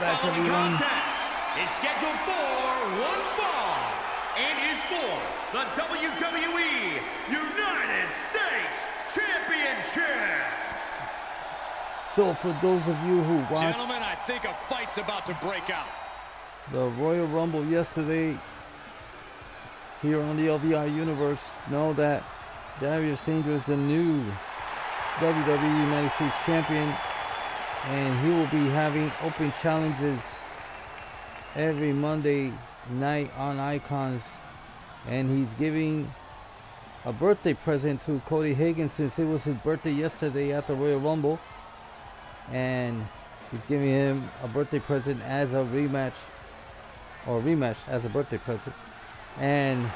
back, everyone. The contest is scheduled for one fall and is for the WWE United States Championship. So for those of you who watched, gentlemen, I think a fight's about to break out. The Royal Rumble yesterday here on the LVI Universe, know that Darius Angel is the new WWE United States Champion, and he will be having open challenges every Monday night on Icons, and he's giving a birthday present to Cody Hagen since it was his birthday yesterday at the Royal Rumble, and he's giving him a birthday present as a rematch, or rematch as a birthday present. And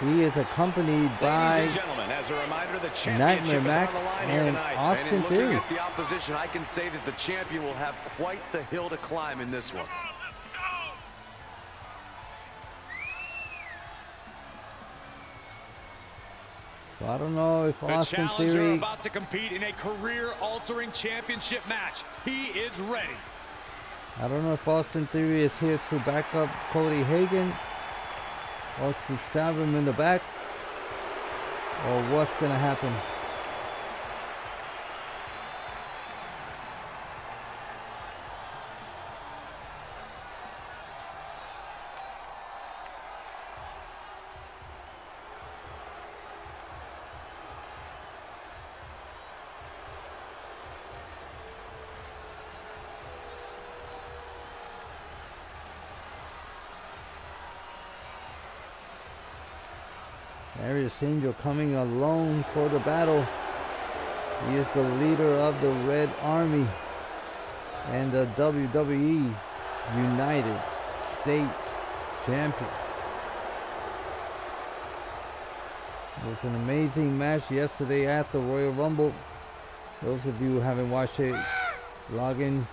he is accompanied by Nightmare Mac and Austin Theory. Looking at the opposition, I can say that the champion will have quite the hill to climb in this one. So I don't know if Austin Theory... The challenger about to compete in a career-altering championship match. He is ready. I don't know if Austin Theory is here to back up Cody Hagen, or to stab him in the back, or what's going to happen. Darius Angel coming alone for the battle. He is the leader of the Red Army and the WWE United States Champion. It was an amazing match yesterday at the Royal Rumble. Those of you who haven't watched it, log in.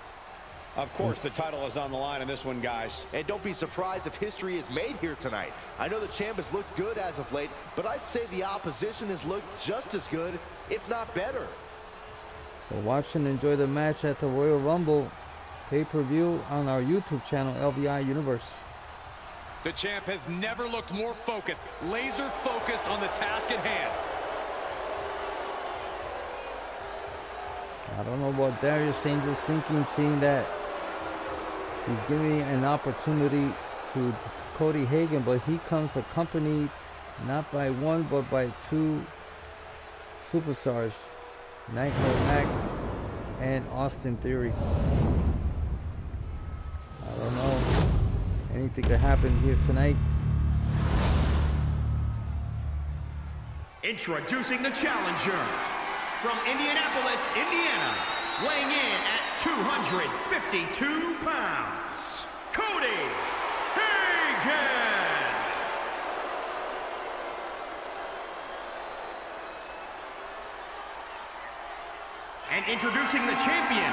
Of course, the title is on the line in this one, guys. And don't be surprised if history is made here tonight. I know the champ has looked good as of late, but I'd say the opposition has looked just as good, if not better. Well, watch and enjoy the match at the Royal Rumble pay-per-view on our YouTube channel, LVI Universe. The champ has never looked more focused, laser-focused on the task at hand. I don't know what Darius Angel's thinking, seeing that he's giving an opportunity to Cody Hagen, but he comes accompanied not by one, but by two superstars, Nightmare Mac and Austin Theory. I don't know. Anything could happen here tonight. Introducing the challenger from Indianapolis, Indiana, weighing in at 252 pounds, Cody Hagen. And introducing the champion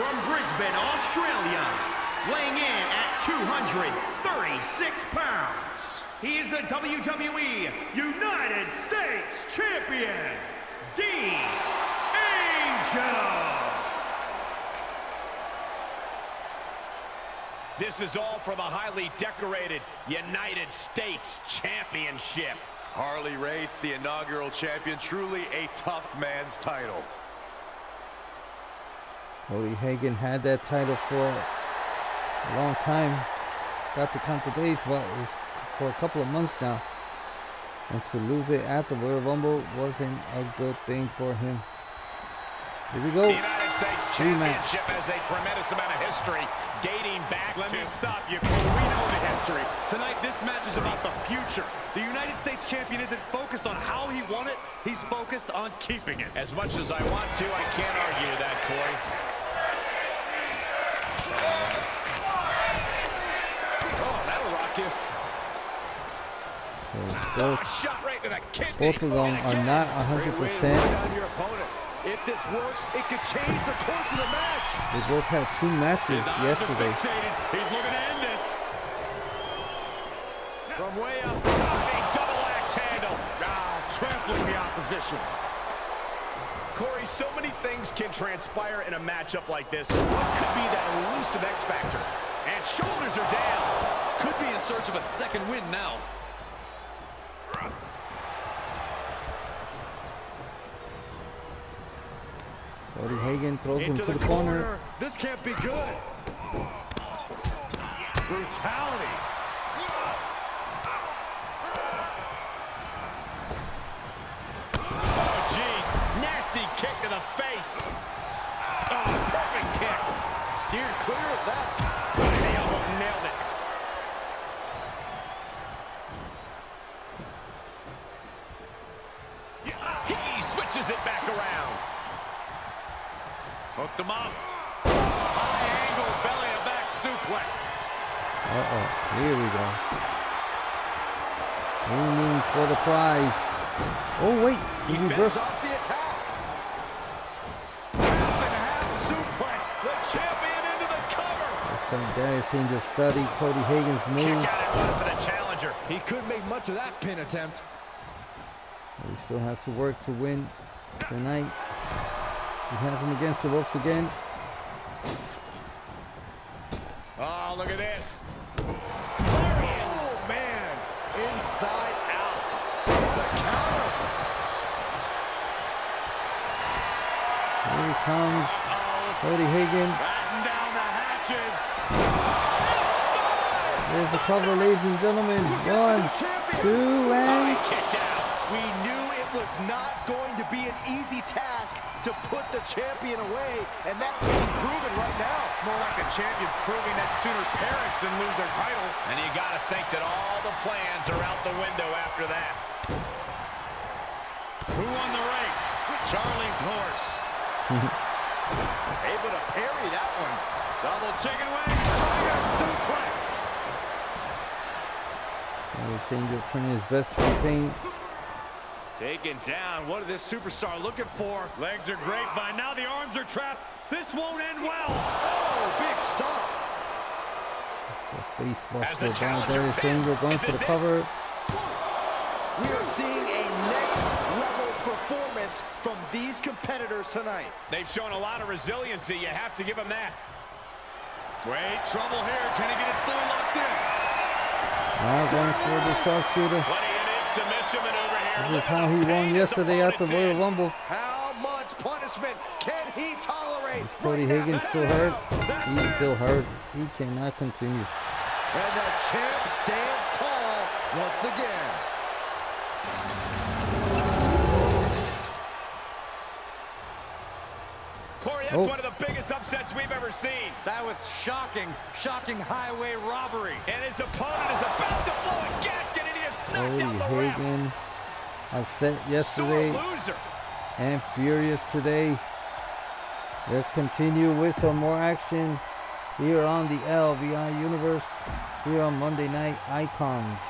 from Brisbane, Australia, weighing in at 236 pounds. He is the WWE United States Champion, Angel. This is all for the highly decorated United States Championship. Harley Race, the inaugural champion, truly a tough man's title. Cody Hagen had that title for a long time. Got to count the days, but it was for a couple of months now. And to lose it at the Royal Rumble wasn't a good thing for him. Here we go. The United States Championship has a tremendous amount of history dating back to... Let me stop you, Cole. We know the history. Tonight, this match is about the future. The United States Champion isn't focused on how he won it. He's focused on keeping it. As much as I want to, I can't argue that, Corey. Oh, that'll rock you. Both of them are not 100%. If this works, it could change the course of the match. They both had two matches yesterday. He's looking to end this. From way up top, a double axe handle. Trampling the opposition. Corey, so many things can transpire in a matchup like this. What could be that elusive X factor? And shoulders are down. Could be in search of a second win now. Cody Hagen throws him to the corner. This can't be good. Brutality. Oh, jeez. Nasty kick to the face. Oh, perfect kick. Steer clear of that. He almost nailed it. He switches it back around. Hooked him up. High angle, belly to back suplex. Uh-oh, here we go. Aiming for the prize. Oh, wait. He reversed off the attack. Half and half suplex. The champion into the cover. Darius Angel studied Cody Hagen's moves. Kick out at one for the challenger. He could make much of that pin attempt. He still has to work to win tonight. He has him against the ropes again. Oh, look at this. Oh, man. Inside out. The counter. Here he comes. Cody Hagen. Batten down the hatches. There's the cover, ladies and gentlemen. One, two, and... kicked out. We knew it was not going to be an easy task to put the champion away, and that's being proven right now. More like the champion's proving that sooner perish than lose their title. And you gotta think that all the plans are out the window after that. Who won the race? Charlie's horse. Able to parry that one. Double chicken wing, tiger suplex. Darius Angel trying his best to retain. Taken down. What is this superstar looking for? Legs are great by now. The arms are trapped. This won't end well. Oh, big stop. Face buster down. Darius Angel going for the cover. We are seeing a next level performance from these competitors tonight. They've shown a lot of resiliency. You have to give them that. Great trouble here. Can he get it fully locked in? Now going for the sharpshooter. Submission maneuver here. This is how he won yesterday at the Royal Rumble. How much punishment can he tolerate? Is Cody Hagen still hurt? He's still hurt. He cannot continue. And the champ stands tall once again. Corey, that's one of the biggest upsets we've ever seen. That was shocking, shocking highway robbery. And his opponent is about to blow a gasket. Cody Hagen upset yesterday and furious today. Let's continue with some more action here on the LVI Universe, here on Monday Night Icons.